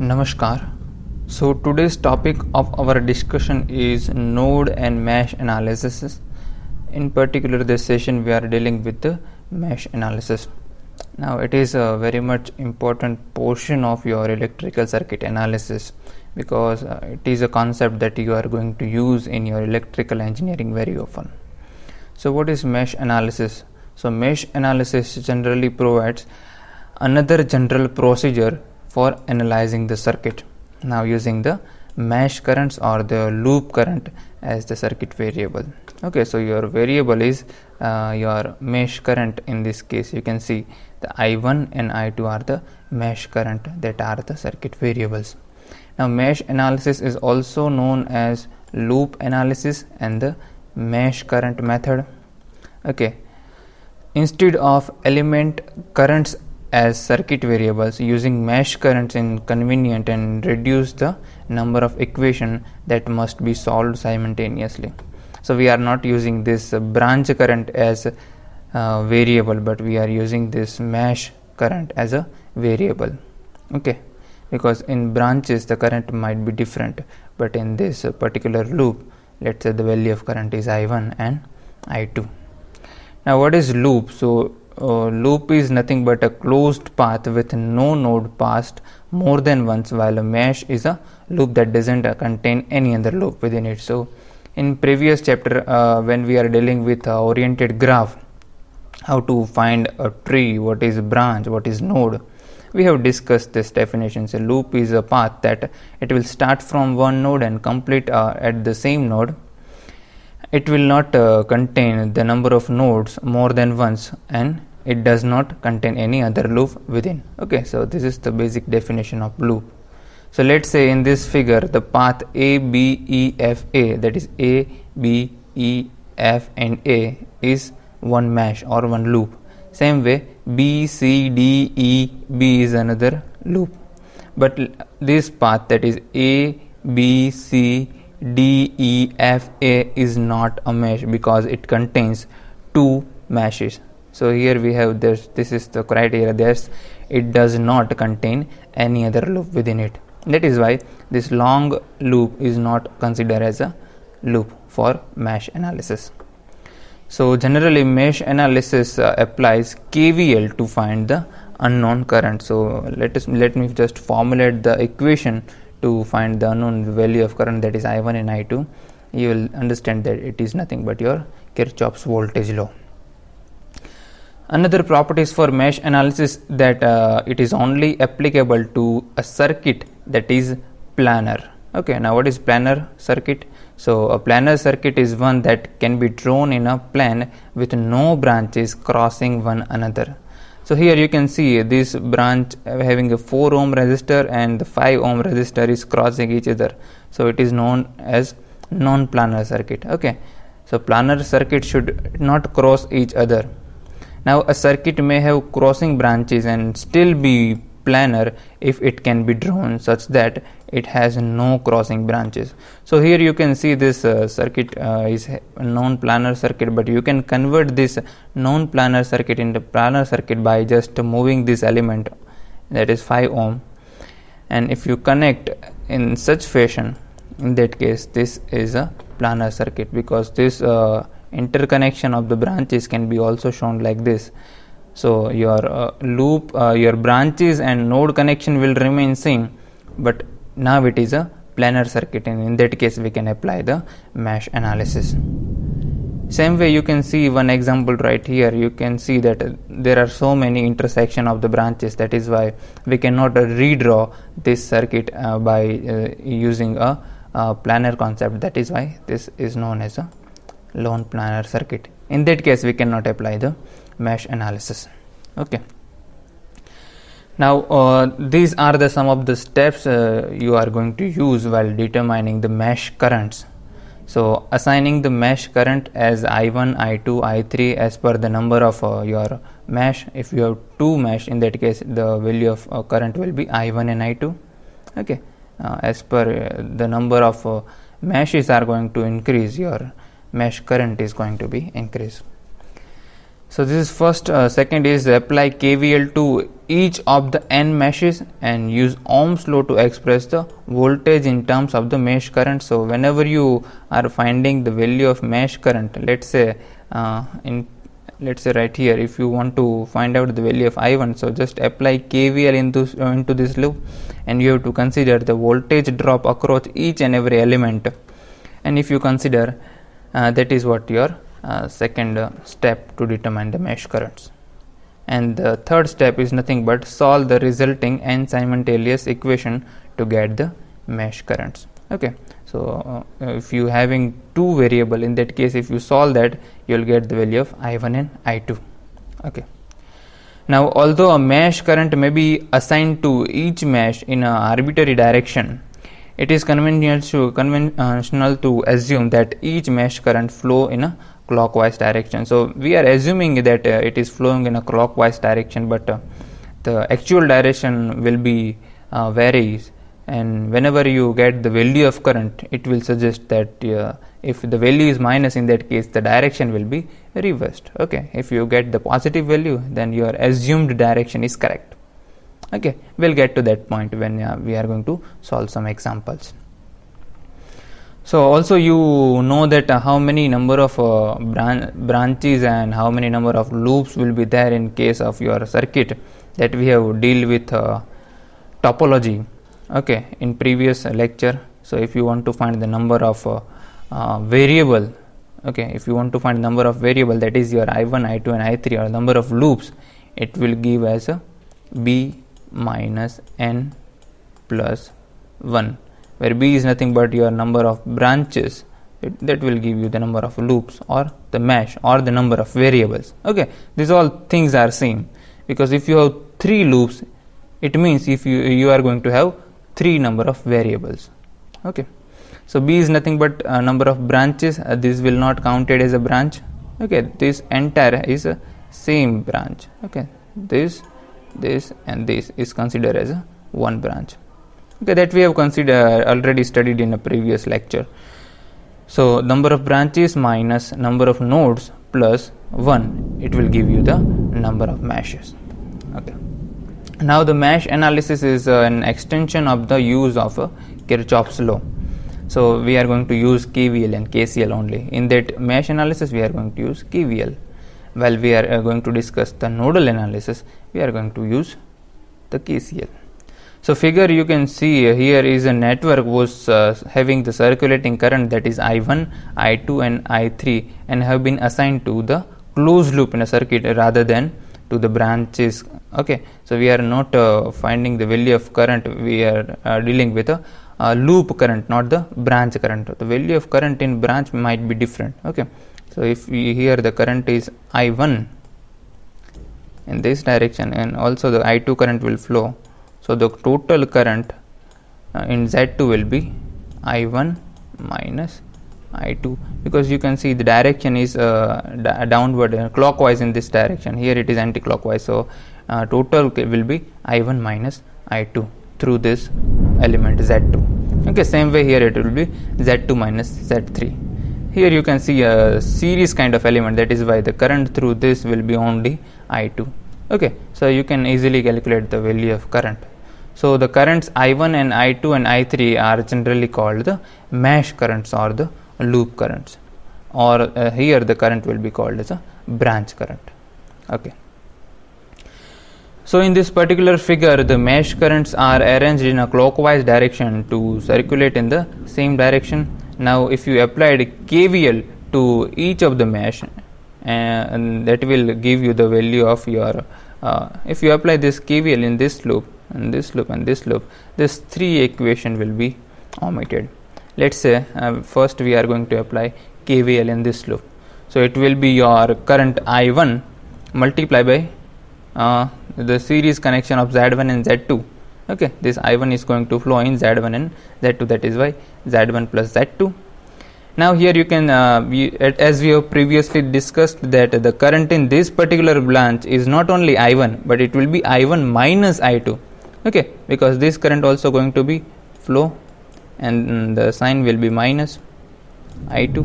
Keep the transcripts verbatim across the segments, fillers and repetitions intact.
Namaskar. So today's topic of our discussion is node and mesh analysis. In particular, this session we are dealing with the mesh analysis. Now it is a very much important portion of your electrical circuit analysis, because uh, it is a concept that you are going to use in your electrical engineering very often. So what is mesh analysis? So mesh analysis generally provides another general procedure for analyzing the circuit, now using the mesh currents or the loop current as the circuit variable. Okay, so your variable is uh, your mesh current. In this case, you can see the I one and I two are the mesh current that are the circuit variables. Now mesh analysis is also known as loop analysis and the mesh current method. Okay, instead of element currents as circuit variables, using mesh currents in convenient and reduce the number of equation that must be solved simultaneously. So we are not using this branch current as uh, variable, but we are using this mesh current as a variable. Okay, because in branches the current might be different, but in this particular loop, let's say the value of current is I one and I two. Now what is loop? So Uh, loop is nothing but a closed path with no node passed more than once, while a mesh is a loop that doesn't uh, contain any other loop within it. So in previous chapter, uh, when we are dealing with uh, oriented graph, how to find a tree, what is branch, what is node, we have discussed this definition. So loop is a path that it will start from one node and complete uh, at the same node. It will not uh, contain the number of nodes more than once, and it does not contain any other loop within. Okay, so this is the basic definition of loop. So let's say in this figure the path A, B, E, F, A, that is A, B, E, F and A, is one mesh or one loop. Same way B, C, D, E, B is another loop. But this path, that is A, B, C, D, E, F, A, is not a mesh because it contains two meshes. So here we have this, this is the criteria, there's it does not contain any other loop within it. That is why this long loop is not considered as a loop for mesh analysis. So generally mesh analysis uh, applies K V L to find the unknown current. So let us let me just formulate the equation to find the unknown value of current, that is I one and I two. You will understand that it is nothing but your Kirchhoff's voltage law. Another properties for mesh analysis that uh, it is only applicable to a circuit that is planar. Okay, now what is planar circuit? So a planar circuit is one that can be drawn in a plane with no branches crossing one another. So here you can see this branch having a four ohm resistor and the five ohm resistor is crossing each other. So it is known as non-planar circuit. Okay, so planar circuit should not cross each other. Now a circuit may have crossing branches and still be planar if it can be drawn such that it has no crossing branches. So here you can see this uh, circuit uh, is a non-planar circuit, but you can convert this non-planar circuit into planar circuit by just moving this element, that is five ohm, and if you connect in such fashion, in that case this is a planar circuit, because this uh, interconnection of the branches can be also shown like this. So your uh, loop, uh, your branches and node connection will remain same, but now it is a planar circuit, and in that case we can apply the mesh analysis. Same way you can see one example right here. You can see that uh, there are so many intersection of the branches, that is why we cannot uh, redraw this circuit uh, by uh, using a uh, planar concept. That is why this is known as a non-planar circuit. In that case we cannot apply the mesh analysis. Okay, now uh, these are the some of the steps uh, you are going to use while determining the mesh currents. So assigning the mesh current as I one, I two, I three as per the number of uh, your mesh. If you have two mesh, in that case the value of uh, current will be I one and I two. Okay, uh, as per uh, the number of uh, meshes are going to increase, your mesh current is going to be increased. So this is first. Uh, second is apply K V L to each of the n meshes and use Ohm's law to express the voltage in terms of the mesh current. So whenever you are finding the value of mesh current, let's say uh, in let's say right here, if you want to find out the value of I one, so just apply K V L into uh, into this loop, and you have to consider the voltage drop across each and every element. And if you consider, uh, that is what your Uh, second uh, step to determine the mesh currents. And the third step is nothing but solve the resulting n simultaneous equation to get the mesh currents. Okay, so uh, if you having two variable, in that case if you solve that, you will get the value of I one and I two. Okay, now although a mesh current may be assigned to each mesh in an arbitrary direction, it is conventional to assume that each mesh current flow in a clockwise direction. So we are assuming that uh, it is flowing in a clockwise direction, but uh, the actual direction will be uh, varies, and whenever you get the value of current, it will suggest that uh, if the value is minus, in that case the direction will be reversed. Okay, if you get the positive value, then your assumed direction is correct. Okay, we'll get to that point when uh, we are going to solve some examples. So also you know that uh, how many number of uh, bran branches and how many number of loops will be there in case of your circuit, that we have deal with uh, topology, okay, in previous lecture. So if you want to find the number of uh, uh, variable, okay, if you want to find number of variable, that is your I one, I two and I three, or number of loops, it will give as a b minus n plus one, where b is nothing but your number of branches, it, that will give you the number of loops or the mesh or the number of variables. Okay, these all things are same, because if you have three loops, it means if you you are going to have three number of variables. Okay, so b is nothing but a uh, number of branches, uh, this will not counted as a branch. Okay, this entire is a same branch. Okay, this this and this is considered as a one branch. Okay, that we have considered already studied in a previous lecture. So number of branches minus number of nodes plus one, it will give you the number of meshes. Okay, now the mesh analysis is uh, an extension of the use of uh, Kirchhoff's law. So we are going to use K V L and K C L only. In that mesh analysis we are going to use K V L. While we are uh, going to discuss the nodal analysis, we are going to use the K C L. So figure you can see uh, here is a network was uh, having the circulating current, that is I one, I two and I three, and have been assigned to the closed loop in a circuit rather than to the branches. Okay, so we are not uh, finding the value of current, we are uh, dealing with a uh, loop current, not the branch current. The value of current in branch might be different. Okay, so if we here the current is I one in this direction, and also the I two current will flow, so the total current uh, in Z two will be I one minus I two, because you can see the direction is uh, downward and uh, clockwise in this direction. Here it is anti-clockwise, so uh, total will be I one minus I two through this element Z two. Okay, same way here it will be Z two minus Z three. Here you can see a series kind of element, that is why the current through this will be only I two. Okay, so you can easily calculate the value of current. So the currents I one and I two and I three are generally called the mesh currents or the loop currents, or uh, here the current will be called as a branch current. Okay, so in this particular figure the mesh currents are arranged in a clockwise direction to circulate in the same direction. Now if you applied K V L to each of the mesh, uh, and that will give you the value of your uh, if you apply this K V L in this loop and this loop and this loop, this three equation will be omitted. Let's say uh, first we are going to apply K V L in this loop, so it will be your current I one multiplied by uh, the series connection of Z one and Z two. Okay, this I one is going to flow in Z one and Z two, that is why Z one plus Z two. Now here you can uh, we, as we have previously discussed, that the current in this particular branch is not only I one, but it will be I one minus I two. Okay, because this current also going to be flow, and the sign will be minus I two.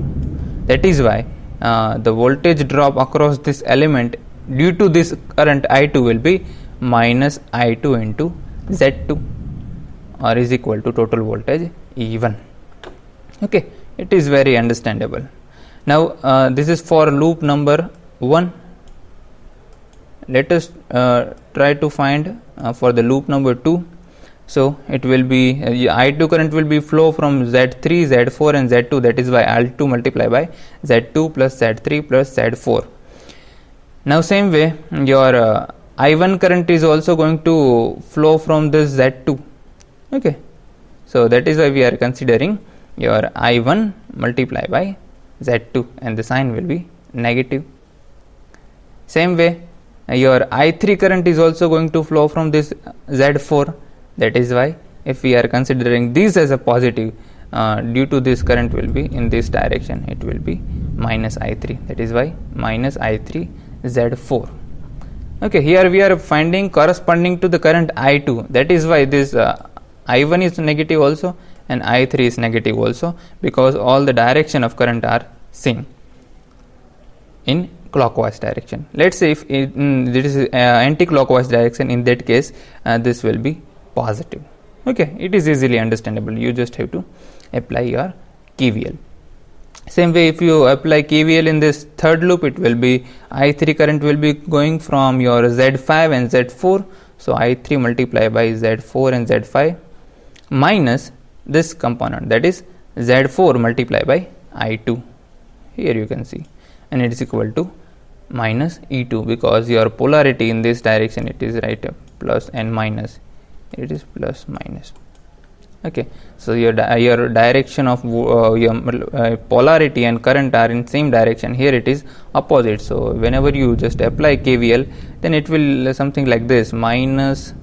That is why uh, the voltage drop across this element due to this current I two will be minus I two into Z two, or is equal to total voltage E one. Okay, it is very understandable. Now uh, this is for loop number one. Let us uh, try to find uh, for the loop number two. So it will be uh, I two current will be flow from Z three, Z four and Z two, that is why I two multiply by Z two plus Z three plus Z four. Now same way your uh, I one current is also going to flow from this Z two. Okay, so that is why we are considering your I one multiply by Z two, and the sign will be negative. Same way your I three current is also going to flow from this Z four, that is why if we are considering this as a positive, uh, due to this current will be in this direction, it will be minus I three, that is why minus I three Z four. Okay, here we are finding corresponding to the current I two, that is why this uh, I one is negative also and I three is negative also, because all the direction of current are same in clockwise direction. Let's say if it, mm, it is uh, anti-clockwise direction, in that case uh, this will be positive. Okay, it is easily understandable, you just have to apply your K V L. Same way if you apply K V L in this third loop, it will be I three current will be going from your Z five and Z four, so I three multiply by Z four and Z five minus this component, that is Z four multiply by I two, here you can see, and it is equal to minus E two, because your polarity in this direction, it is right up plus and minus, it is plus minus. Okay, so your di your direction of uh, your uh, polarity and current are in same direction, here it is opposite, so whenever you just apply K V L, then it will uh, something like this minus,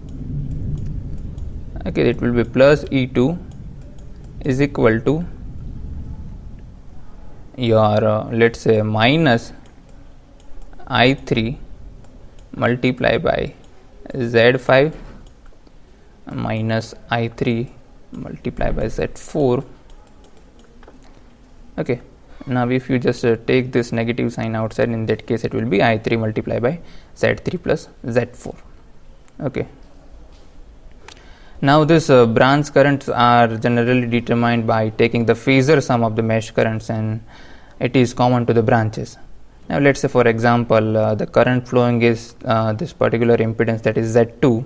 okay, it will be plus E two is equal to your uh, let's say minus I three multiply by Z five minus I three multiply by Z four. Okay, now if you just uh, take this negative sign outside, in that case it will be I three multiply by Z three plus Z four. Okay, now this uh, branch currents are generally determined by taking the phasor sum of the mesh currents, and it is common to the branches. Now let's say for example uh, the current flowing is uh, this particular impedance, that is Z two,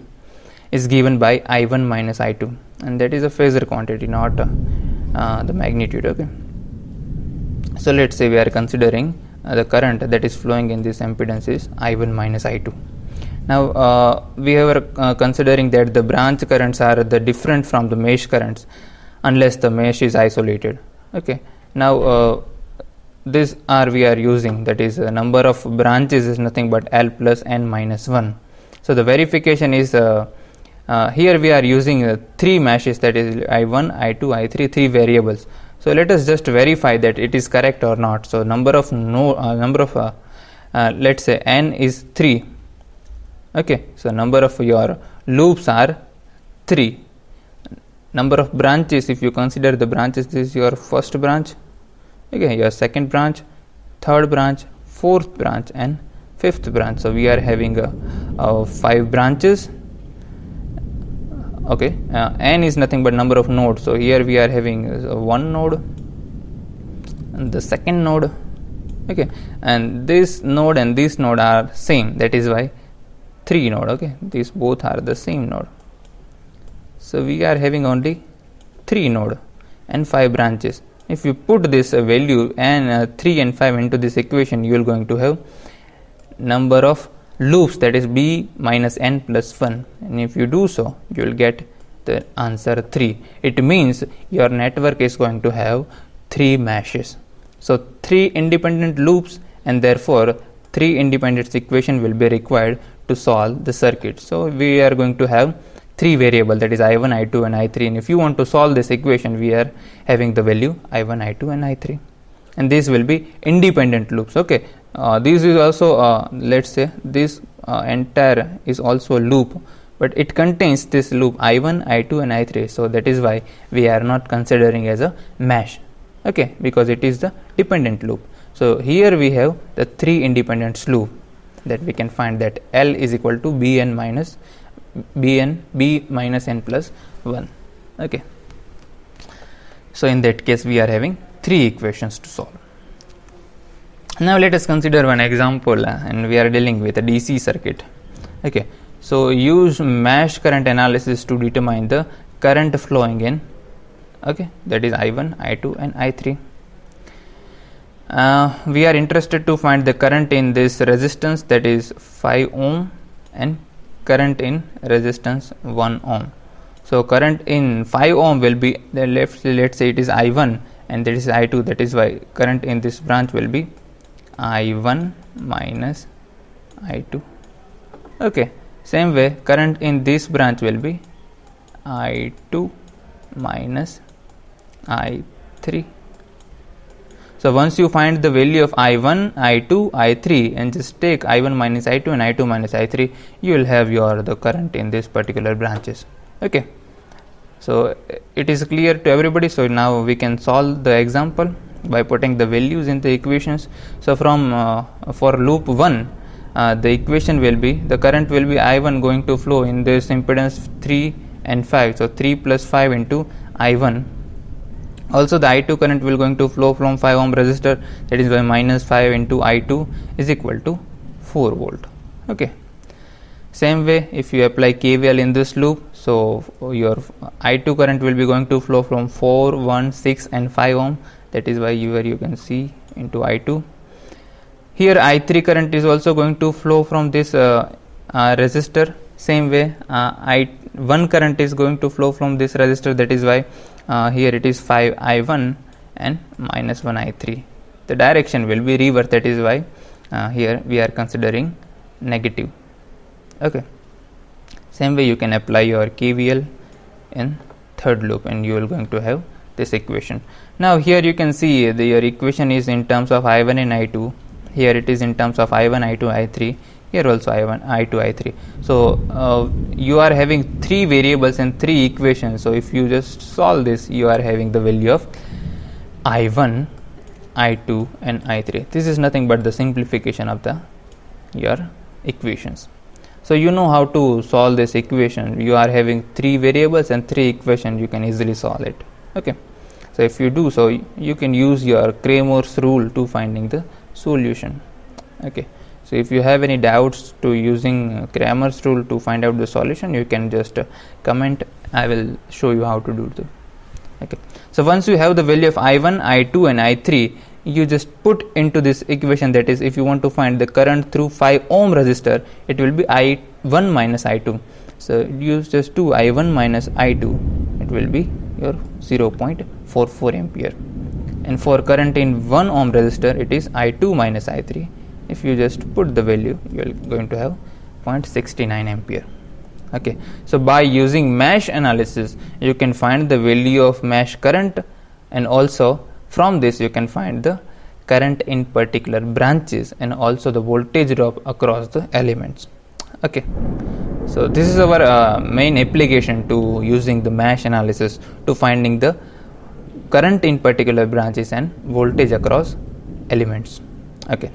is given by I one minus I two, and that is a phasor quantity, not uh, uh, the magnitude. Okay, so let's say we are considering uh, the current that is flowing in this impedance is I one minus I two. Now uh, we are uh, considering that the branch currents are the different from the mesh currents unless the mesh is isolated. Okay, now uh, this R we are using, that is uh, number of branches is nothing but L plus N minus one. So the verification is uh, uh, here we are using uh, three meshes, that is I one, I two, I three, three variables. So let us just verify that it is correct or not. So number of no uh, number of uh, uh, let's say N is three. Okay, so number of your loops are three. Number of branches, if you consider the branches, this is your first branch, okay, your second branch, third branch, fourth branch and fifth branch. So we are having a, a five branches. Okay, uh, N is nothing but number of nodes, so here we are having uh, one node and the second node. Okay, and this node and this node are same, that is why three node. Okay, these both are the same node, so we are having only three node and five branches. If you put this uh, value and uh, three and five into this equation, you are going to have number of loops, that is B minus N plus one, and if you do so, you will get the answer three. It means your network is going to have three meshes, so three independent loops, and therefore three independent equation will be required to solve the circuit. So we are going to have three variable, that is I one, I two and I three, and if you want to solve this equation, we are having the value I one, I two and I three, and these will be independent loops. Okay, uh, this is also uh, let's say this uh, entire is also a loop, but it contains this loop I one, I two and I three, so that is why we are not considering as a mesh. Okay, because it is the dependent loop. So here we have the three independent slope that we can find, that L is equal to Bn minus Bn B minus n plus one. Okay. So in that case we are having three equations to solve. Now let us consider one example, uh, and we are dealing with a D C circuit. Okay. So use mesh current analysis to determine the current flowing in, okay, that is I one, I two and I three. Uh, we are interested to find the current in this resistance, that is five ohm, and current in resistance one ohm. So current in five ohm will be the left, let's say it is I one and that is I two, that is why current in this branch will be I one minus I two. Okay, same way current in this branch will be I two minus I three. So once you find the value of I one, I two, I three, and just take I one minus I two and I two minus I three, you will have your the current in these particular branches. Okay, so it is clear to everybody. So now we can solve the example by putting the values in the equations. So from uh, for loop one, uh, the equation will be, the current will be I one going to flow in this impedance three and five, so three plus five into I one. Also the I two current will going to flow from five ohm resistor, that is why minus five into I two is equal to four volt. Okay, same way if you apply K V L in this loop, so your I two current will be going to flow from four, one, six and five ohm, that is why you, you can see into I two. Here I three current is also going to flow from this uh, uh, resistor. Same way uh, I one current is going to flow from this resistor, that is why uh, here it is five I one and minus one I three. The direction will be reverse, that is why uh, here we are considering negative. Okay, same way you can apply your K V L in third loop and you are going to have this equation. Now here you can see the, your equation is in terms of I one and I two, here it is in terms of I one, I two, I three. Here also I one, I two, I three. So uh, you are having three variables and three equations. So if you just solve this, you are having the value of I one, I two and I three. This is nothing but the simplification of the your equations. So you know how to solve this equation. You are having three variables and three equations, you can easily solve it. Okay. So if you do so, you can use your Cramer's rule to finding the solution. Okay. So if you have any doubts to using Cramer's rule to find out the solution, you can just uh, comment. I will show you how to do it. Okay. So once you have the value of I one, I two and I three, you just put into this equation, that is, if you want to find the current through five ohm resistor, it will be I one minus I two. So use just two I one minus I two, it will be your zero point four four ampere. And for current in one ohm resistor, it is I two minus I three. If you just put the value, you are going to have zero point six nine ampere. Okay, so by using mesh analysis, you can find the value of mesh current, and also from this you can find the current in particular branches and also the voltage drop across the elements. Okay, so this is our uh, main application to using the mesh analysis to finding the current in particular branches and voltage across elements. Okay.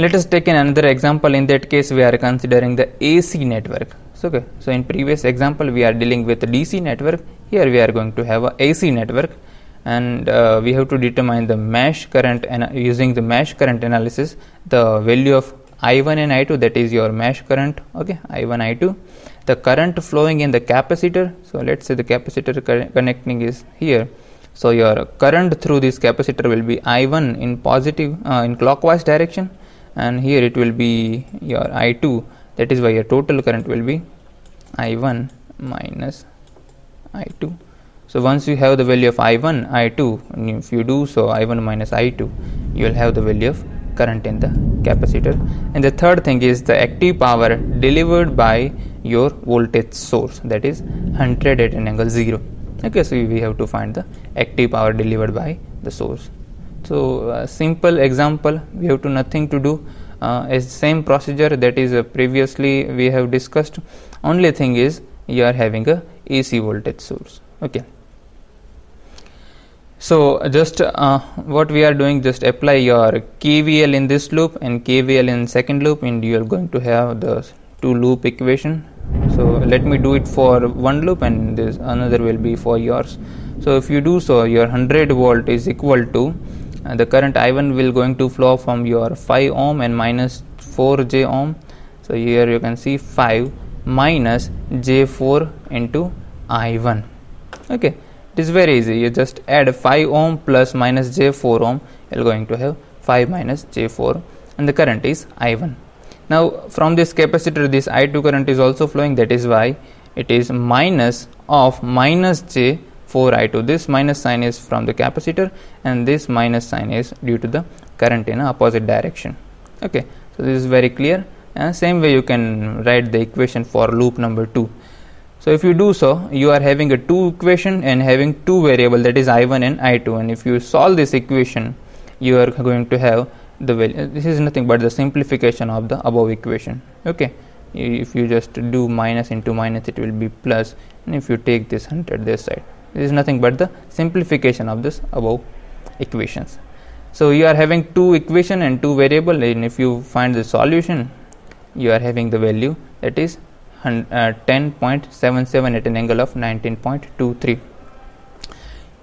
Let us take another example. In that case we are considering the A C network. So, okay, so in previous example we are dealing with the D C network, here we are going to have a A C network, and uh, we have to determine the mesh current, and using the mesh current analysis, the value of I one and I two, that is your mesh current. Okay, I one, I two, the current flowing in the capacitor. So let's say the capacitor connecting is here. So your current through this capacitor will be I one in positive uh, in clockwise direction, and here it will be your I two, that is why your total current will be I one minus I two. So once you have the value of I one, I two, and if you do so I one minus I two, you will have the value of current in the capacitor. And the third thing is the active power delivered by your voltage source, that is one hundred at an angle zero. Okay, so we have to find the active power delivered by the source. So uh, simple example, we have to nothing to do, uh, as same procedure that is uh, previously we have discussed. Only thing is you are having a A C voltage source. Okay, So just uh, what we are doing, just apply your K V L in this loop and K V L in second loop, and you are going to have the two loop equation. So let me do it for one loop, and this another will be for yours. So if you do so, your one hundred volt is equal to uh, the current I one will going to flow from your five ohm and minus four j ohm. So here you can see five minus j four into I one. Okay. It is very easy. You just add five ohm plus minus j four ohm. You are going to have five minus j four, and the current is I one. Now from this capacitor, this I two current is also flowing. That is why it is minus of minus j four I two. This minus sign is from the capacitor, and this minus sign is due to the current in opposite direction. Okay, so this is very clear. And same way you can write the equation for loop number two. So if you do so, you are having a two equation and having two variable, that is I one and I two, and if you solve this equation, you are going to have the value. This is nothing but the simplification of the above equation. Okay, if you just do minus into minus, it will be plus, and if you take this one hundred this side, this is nothing but the simplification of this above equations. So you are having two equation and two variable, and if you find the solution, you are having the value, that is ten point seven seven at an angle of nineteen point two three.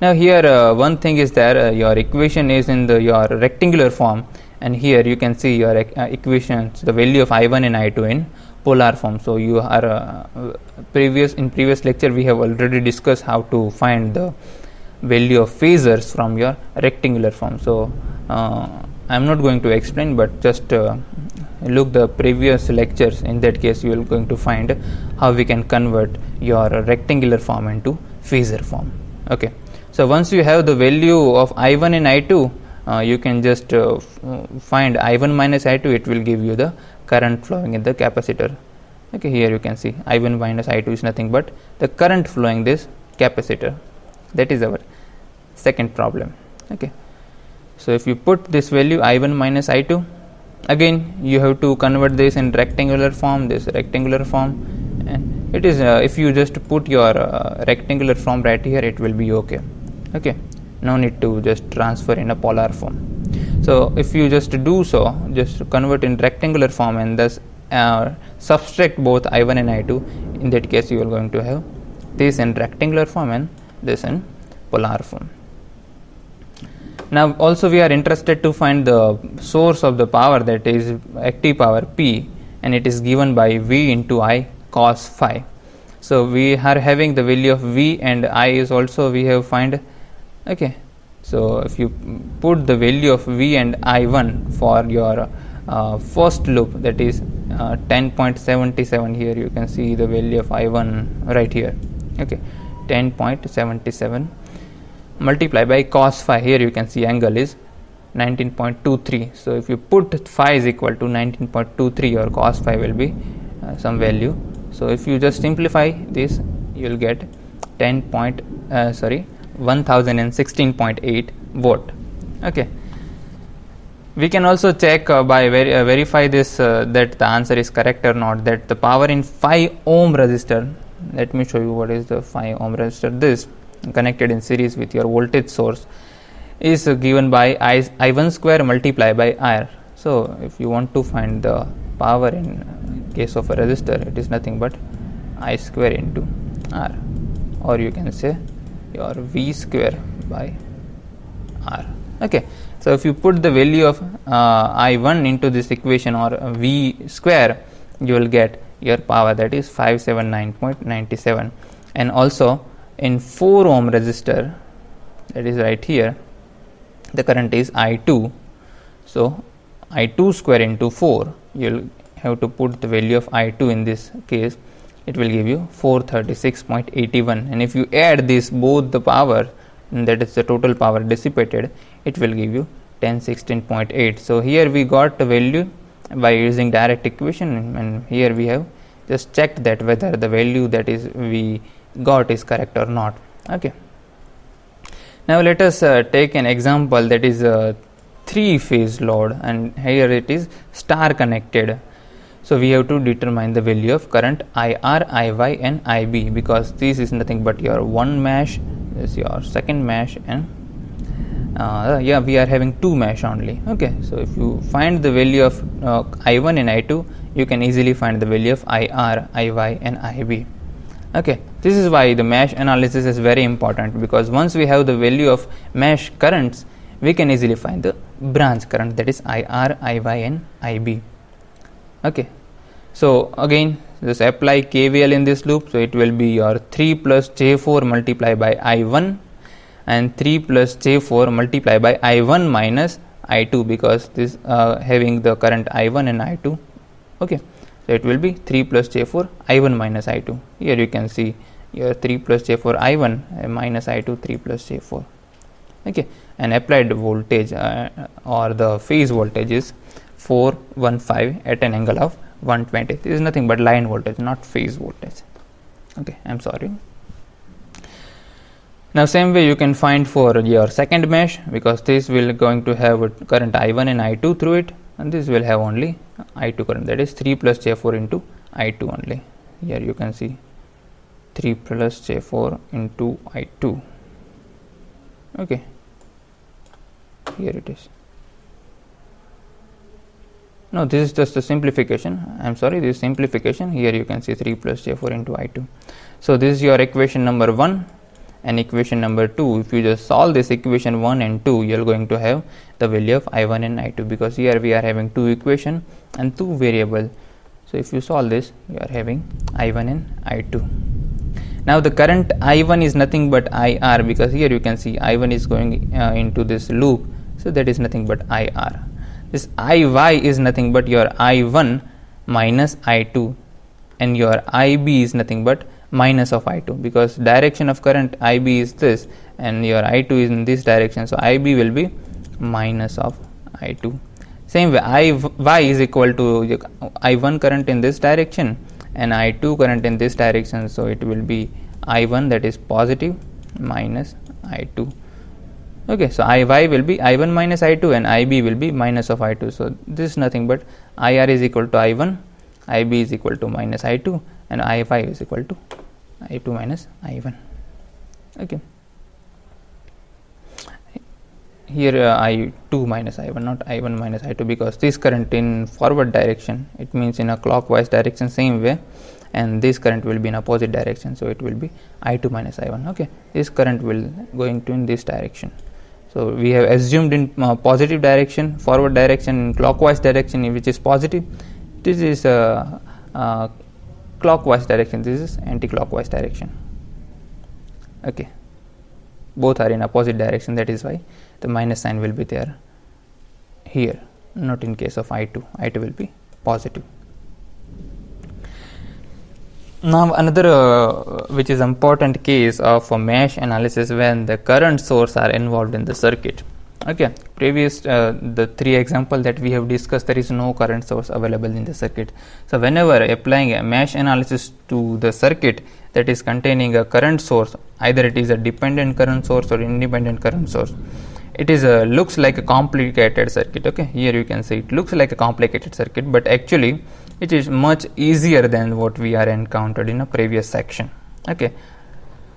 Now here uh, one thing is there, uh, your equation is in the your rectangular form, and here you can see your uh, equations, the value of I one and I two in polar form. So you are uh, previous in previous lecture we have already discussed how to find the value of phasors from your rectangular form. So uh, I am not going to explain, but just uh, look the previous lectures. In that case you are going to find how we can convert your rectangular form into phasor form. Okay, so once you have the value of I one and I two, uh, you can just uh, find I one minus I two. It will give you the current flowing in the capacitor. Okay, here you can see I one minus I two is nothing but the current flowing this capacitor. That is our second problem. Okay, so if you put this value I one minus I two, again you have to convert this in rectangular form, this rectangular form, and it is uh, if you just put your uh, rectangular form right here, it will be okay. Okay, no need to just transfer in a polar form. So if you just do so, just convert in rectangular form and thus uh, subtract both I one and I two. In that case you are going to have this in rectangular form and this in polar form. Now also we are interested to find the source of the power, that is active power P, and it is given by V into I cos phi. So we are having the value of V, and I is also we have find. Okay, so if you put the value of V and I one for your uh, first loop, that is uh, ten point seven seven. Here you can see the value of I one right here. Okay, ten point seven seven. Multiply by cos phi. Here you can see angle is nineteen point two three. So if you put phi is equal to nineteen point two three, your cos phi will be uh, some value. So if you just simplify this, you will get ten point uh, sorry one thousand sixteen point eight volt. Okay, we can also check uh, by ver uh, verify this uh, that the answer is correct or not, that the power in five ohm resistor. Let me show you what is the five ohm resistor. This connected in series with your voltage source is given by I, I one square multiplied by R. So if you want to find the power in case of a resistor, it is nothing but I square into R, or you can say your V square by R. Okay, so if you put the value of uh, I one into this equation or V square, you will get your power, that is five seventy-nine point nine seven. And also in four ohm resistor, that is right here, the current is I two. So I two square into four, you will have to put the value of I two. In this case it will give you four thirty-six point eight one, and if you add this both the power, that is the total power dissipated, it will give you ten sixteen point eight. So here we got the value by using direct equation, and here we have just checked that whether the value that is we got is correct or not. Okay, now let us uh, take an example, that is a three phase load, and here it is star connected. So we have to determine the value of current I R I Y and I B, because this is nothing but your one mesh, this is your second mesh, and uh, yeah, we are having two mesh only. Okay, so if you find the value of uh, I one and I two, you can easily find the value of I R, I Y and I B. Okay, this is why the mesh analysis is very important, because once we have the value of mesh currents, we can easily find the branch current, that is I R, I Y and I B. Okay, so again just apply K V L in this loop, so it will be your three plus J four multiplied by I one and three plus J four multiplied by I one minus I two, because this uh, having the current I one and I two. Okay, so it will be three plus J four I one minus I two. Here you can see your three plus J four I one minus I two, three plus J four. Okay, and applied voltage uh, or the phase voltage is four one five at an angle of one twenty. This is nothing but line voltage, not phase voltage. Okay, I am sorry. Now same way you can find for your second mesh, because this will going to have a current I one and I two through it, and this will have only I two current, that is three plus J four into I two only. Here you can see three plus J four into I two. Okay, here it is. No, this is just a simplification. I am sorry, this is simplification. Here you can see three plus J four into I two. So this is your equation number one and equation number two. If you just solve this equation one and two, you are going to have the value of I one and I two, because here we are having two equations and two variables. So if you solve this, you are having I one and I two. Now the current I one is nothing but I R, because here you can see I one is going uh, into this loop. So that is nothing but I R. This I Y is nothing but your I one minus I two, and your I B is nothing but minus of I two, because direction of current I B is this and your I two is in this direction, so I B will be minus of I two. Same way I Y is equal to I one current in this direction and I two current in this direction, so it will be I one, that is positive, minus I two. Okay, so I Y will be I one minus I two and I B will be minus of I two. So this is nothing but I R is equal to I one, I B is equal to minus I two, and I Y is equal to I two minus I one. Okay, here uh, I two minus I one, not I one minus I two, because this current in forward direction, it means in a clockwise direction, same way, and this current will be in opposite direction, so it will be I two minus I one. Okay, this current will going to in this direction. So we have assumed in uh, positive direction, forward direction, clockwise direction, which is positive. This is uh, uh, clockwise direction. This is anti-clockwise direction. Okay, both are in opposite direction. That is why the minus sign will be there here. Not in case of I two. I two will be positive. Now another uh, which is important case of a mesh analysis when the current source are involved in the circuit. Okay, previous uh, the three example that we have discussed, there is no current source available in the circuit. So whenever applying a mesh analysis to the circuit that is containing a current source, either it is a dependent current source or independent current source, it is a looks like a complicated circuit. Okay, here you can see it looks like a complicated circuit, but actually it is much easier than what we are encountered in a previous section. Okay,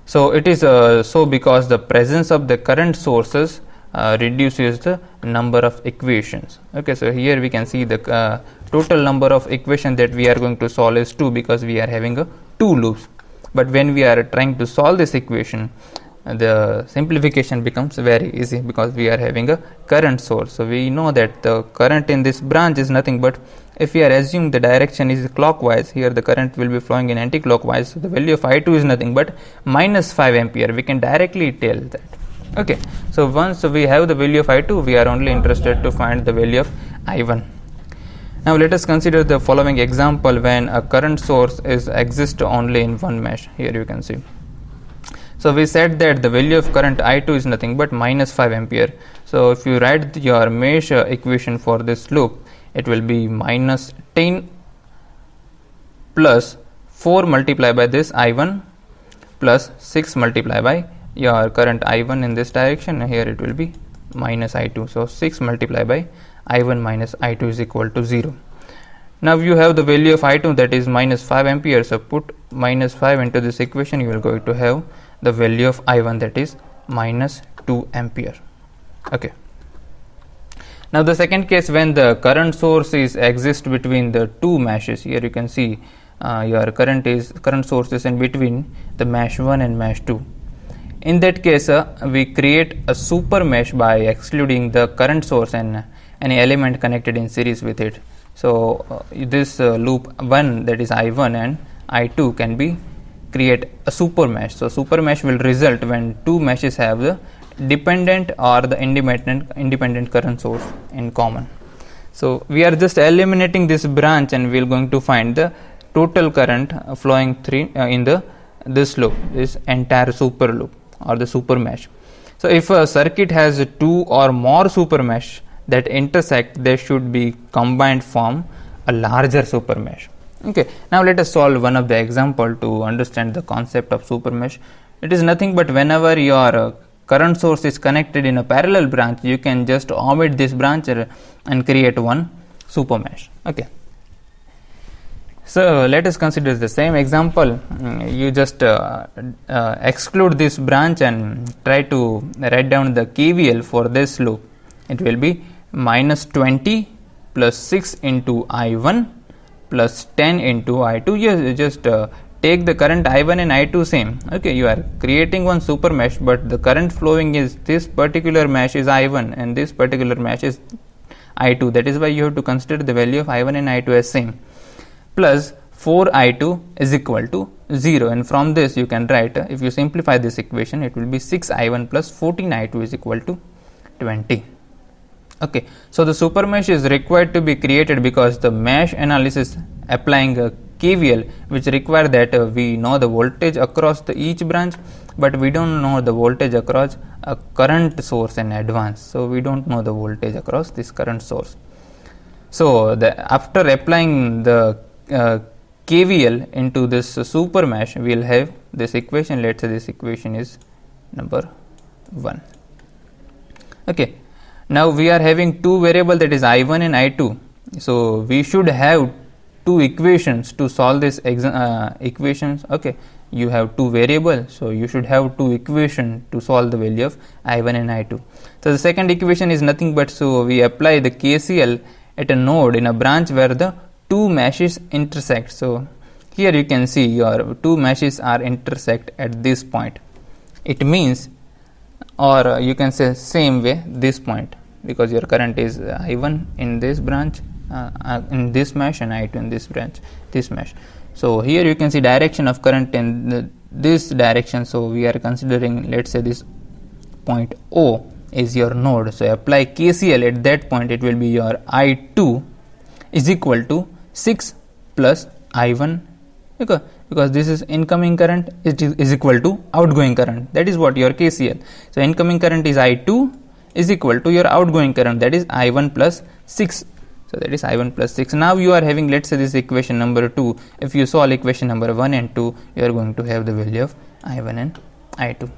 so it is uh, so because the presence of the current sources uh, reduces the number of equations. Okay, so here we can see the uh, total number of equations that we are going to solve is two, because we are having a two loops. But when we are trying to solve this equation, the simplification becomes very easy, because we are having a current source. So we know that the current in this branch is nothing but, if we are assuming the direction is clockwise, here the current will be flowing in anti-clockwise, so the value of I two is nothing but minus five ampere. We can directly tell that. Okay, so once we have the value of I two, we are only interested to find the value of I one. Now let us consider the following example when a current source is exist only in one mesh. Here you can see. So we said that the value of current I two is nothing but minus five ampere. So if you write your mesh equation for this loop, it will be minus ten plus four multiplied by this I one plus six multiplied by your current I one in this direction. Here it will be minus I two. So six multiplied by I one minus I two is equal to zero. Now you have the value of I two, that is minus five ampere. So put minus five into this equation, you will going to have the value of I one, that is minus two ampere. Okay. Now the second case, when the current source is exist between the two meshes. Here you can see uh, your current is current source is in between the mesh one and mesh two. In that case, uh, we create a super mesh by excluding the current source and any element connected in series with it. So uh, this uh, loop one, that is I one and I two, can be create a super mesh. So super mesh will result when two meshes have the dependent or the independent independent current source in common. So we are just eliminating this branch and we are going to find the total current flowing three uh, in the this loop, this entire super loop or the super mesh. So if a circuit has two or more super mesh that intersect, they should be combined form a larger super mesh. Okay, now let us solve one of the example to understand the concept of super mesh. It is nothing but whenever your uh, current source is connected in a parallel branch, you can just omit this branch and create one super mesh. Okay. So let us consider the same example. You just uh, uh, exclude this branch and try to write down the K V L for this loop. It will be minus twenty plus six into I one plus ten into I two. You just uh, take the current I one and I two same. Okay, you are creating one super mesh, but the current flowing is this particular mesh is I one and this particular mesh is I two. That is why you have to consider the value of I one and I two as same. Plus four I two is equal to zero, and from this you can write, uh, if you simplify this equation, it will be six I one plus fourteen I two is equal to twenty. Okay, so the super mesh is required to be created because the mesh analysis applying a K V L, which require that uh, we know the voltage across the each branch, but we don't know the voltage across a current source in advance. So we don't know the voltage across this current source. So the, after applying the uh, K V L into this uh, super mesh, we will have this equation. Let's say this equation is number one. Okay. Now we are having two variable, that is I one and I two. So we should have two equations to solve this uh, equations. Okay, you have two variables, so you should have two equations to solve the value of I one and I two. So the second equation is nothing but, so we apply the K C L at a node in a branch where the two meshes intersect. So here you can see your two meshes are intersect at this point. It means, or uh, you can say same way, this point, because your current is uh, I one in this branch, Uh, uh, in this mesh, and I two in this branch, this mesh. So here you can see direction of current in the, this direction. So we are considering, let's say this point O is your node. So apply K C L at that point. It will be your I two is equal to six plus I one, because, because this is incoming current, it is, is equal to outgoing current. That is what your K C L. So incoming current is I two is equal to your outgoing current, that is I one plus six. So that is I one plus six. Now you are having, let's say this equation number two. If you solve equation number one and two, you are going to have the value of I one and I two.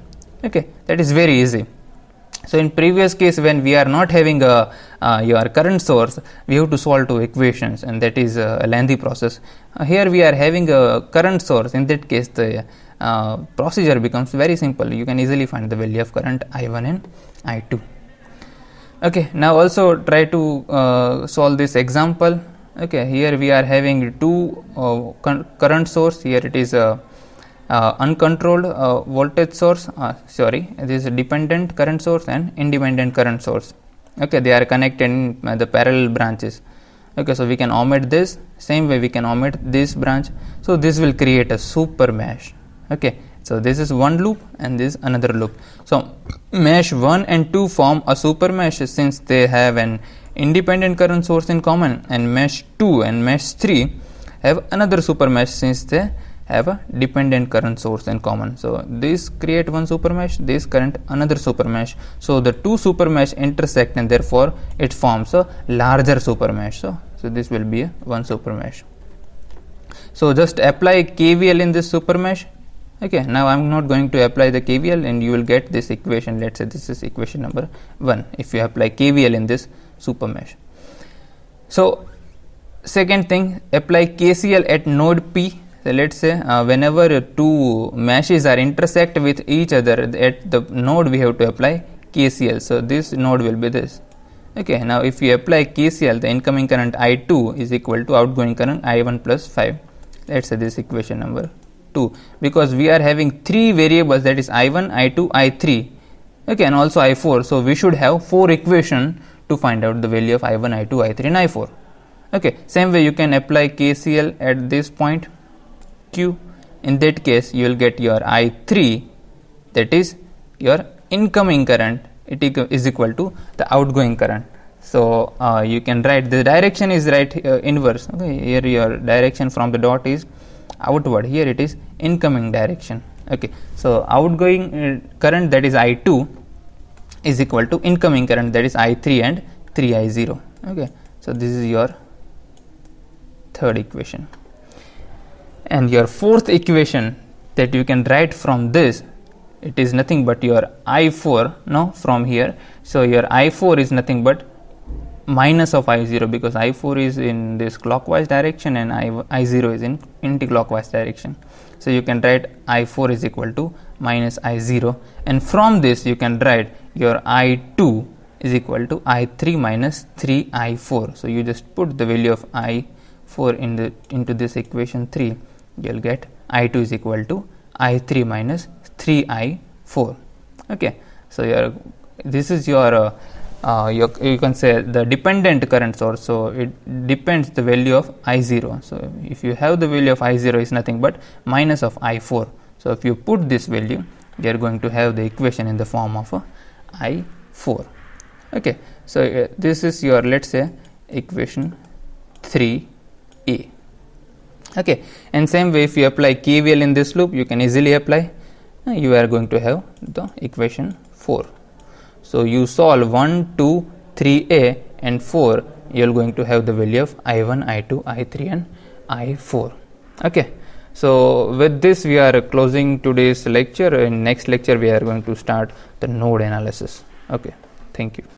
Okay, that is very easy. So in previous case, when we are not having a, uh, your current source, we have to solve two equations, and that is a lengthy process. Uh, here we are having a current source. In that case, the uh, procedure becomes very simple. You can easily find the value of current I one and I two. Okay, now also try to uh, solve this example. Okay, here we are having two uh, current source. Here it is a uh, uncontrolled uh, voltage source, uh, sorry, this is a dependent current source and independent current source. Okay, they are connected in uh, the parallel branches. Okay, so we can omit this, same way we can omit this branch. So this will create a super mesh. Okay, so this is one loop and this another loop. So mesh one and two form a super mesh since they have an independent current source in common, and mesh two and mesh three have another super mesh since they have a dependent current source in common. So this create one super mesh, this current another super mesh. So the two super mesh intersect and therefore it forms a larger super mesh. So, so this will be a one super mesh. So just apply K V L in this super mesh. Okay, now I am not going to apply the K V L and you will get this equation. Let's say this is equation number one if you apply K V L in this super mesh. So second thing, apply K C L at node P. So let's say uh, whenever two meshes are intersect with each other at the node, we have to apply K C L. So this node will be this. Okay, now if you apply K C L, the incoming current I two is equal to outgoing current I one plus five. Let's say this equation number two, because we are having three variables, that is I one, I two, I three, okay, and also I four. So we should have four equation to find out the value of I one, I two, I three and I four. Okay, same way you can apply K C L at this point Q. In that case you will get your I three, that is your incoming current, it is equal to the outgoing current. So uh, you can write the direction is right uh, inverse. Okay, here your direction from the dot is outward, here it is incoming direction. Okay, so outgoing uh, current, that is I two, is equal to incoming current, that is I three and three I zero. Okay, so this is your third equation. And your fourth equation that you can write from this, it is nothing but your I four, no, from here. So your I four is nothing but minus of I zero, because I four is in this clockwise direction and I zero is in anticlockwise direction. So you can write I four is equal to minus I zero, and from this you can write your I two is equal to I three minus three I four. So you just put the value of I four in the, into this equation three, you will get I two is equal to I three minus three I four. Okay, so your, this is your uh, Uh, you, you can say the dependent current source. So it depends the value of I zero. So if you have the value of I zero is nothing but minus of I four. So if you put this value, you are going to have the equation in the form of a I four. Okay, so uh, this is your, let's say, equation three A. Okay, and same way if you apply K V L in this loop, you can easily apply, uh, you are going to have the equation four. So you solve one, two, three A and four, you are going to have the value of I one, I two, I three and I four. Okay. So with this we are closing today's lecture. In next lecture we are going to start the node analysis. Okay. Thank you.